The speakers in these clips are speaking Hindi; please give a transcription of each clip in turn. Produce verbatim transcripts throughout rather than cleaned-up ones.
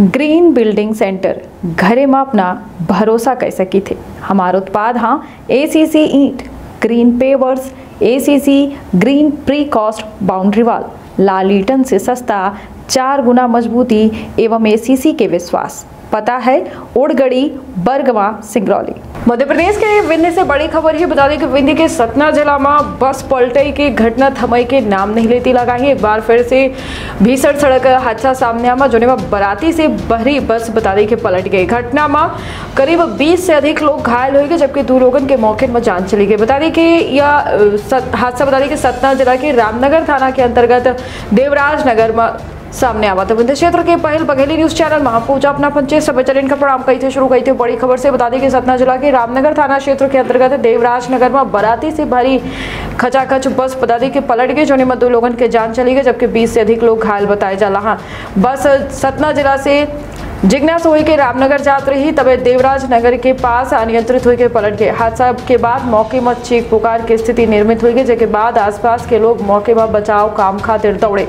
ग्रीन बिल्डिंग सेंटर घरे में अपना भरोसा कह सकी थे। हमारा उत्पाद हाँ एसीसी ईंट, green pavers, ACC green pre cost boundary wall, लाल ईटन से सस्ता, चार गुना मजबूती एवं एसीसी के विश्वास। पता है ओडगड़ी, बरगवा, सिंगरौली। मध्य प्रदेश के विंध्य से बड़ी खबर ये बता दें कि विंध्य के सतना जिला में बस पलटे की घटना थमई के नाम नहीं लेती लगा है। एक बार फिर से भीषण सड़क हादसा सामने आया जोने में बराती से बहरी बस बता दें कि पलट गई। घटना में करीब बीस से अधिक लोग घायल हुए जबकि दो लोगों के मौके में जान चली गई। बता दें कि यह हादसा बता दें कि सतना जिला के रामनगर थाना के अंतर्गत देवराज नगर में सामने आवा था। विंध्य क्षेत्र के पहल बघेली न्यूज चैनल महापूजा अपना पंचायत समाचार इनका प्रणाम कही थे शुरू कही थे। बड़ी खबर से बता दें कि सतना जिला के रामनगर थाना क्षेत्र के अंतर्गत देवराज नगर में बराती से भरी खचाखच बस बता दें कि पलट गई जोने में दो लोगों के जान चली गई जबकि बीस से अधिक लोग घायल बताए जा रहा। बस सतना जिला से जिज्ञास हुई के रामनगर जात रही तबे देवराज नगर के पास अनियंत्रित होकर पलट गए। हादसा के बाद मौके में चीख पुकार की स्थिति निर्मित हुई जिसके बाद आसपास के लोग मौके पर बचाव काम खातिर दौड़े।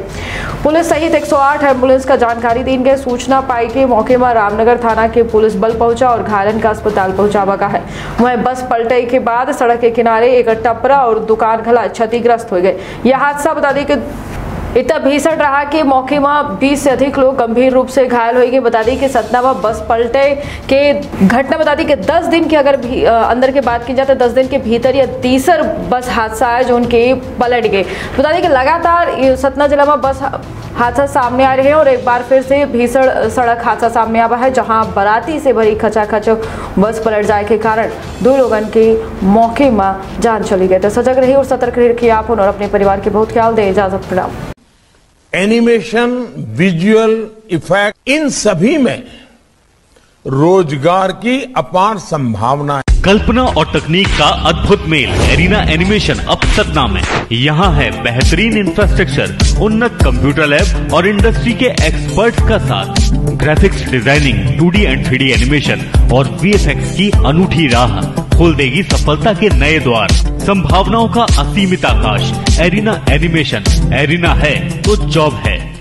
पुलिस सहित एक सौ आठ एम्बुलेंस का जानकारी दी गई। सूचना पाई के मौके में रामनगर थाना के पुलिस बल पहुंचा और घायलन का अस्पताल पहुंचावा का है। वहीं बस पलटे के बाद सड़क के किनारे एक टपरा और दुकान घला क्षतिग्रस्त हो गए। यह हादसा बता दें कि इतना भीषण रहा कि मौके में बीस से अधिक लोग गंभीर रूप से घायल हुए। बता दें कि सतना में बस पलटे के घटना बता दें कि दस दिन के अगर भी, आ, अंदर के बात की जाए तो दस दिन के भीतर यह तीसर बस हादसा है जो उनके पलट गए। बता दें कि लगातार सतना जिला में बस हादसा सामने आ रहे हैं और एक बार फिर से भीषण सड़क हादसा सामने आवा है जहाँ बराती से भरी खचाखच बस पलट जाए के कारण दो लोगों के मौके में जान चली गई। तो सजग रही और सतर्क रहिए आप और अपने परिवार के बहुत ख्याल दें। इजाजत प्रणाम। एनिमेशन, विजुअल इफेक्ट, इन सभी में रोजगार की अपार संभावना है। कल्पना और तकनीक का अद्भुत मेल एरिना एनिमेशन अब सतना में। यहाँ है बेहतरीन इंफ्रास्ट्रक्चर, उन्नत कंप्यूटर लैब और इंडस्ट्री के एक्सपर्ट्स का साथ। Graphics designing, two D and three D animation और वी एफ एक्स की अनूठी राह खोल देगी सफलता के नए द्वार। संभावनाओं का असीमित आकाश एरिना एनिमेशन। एरिना है तो जॉब है।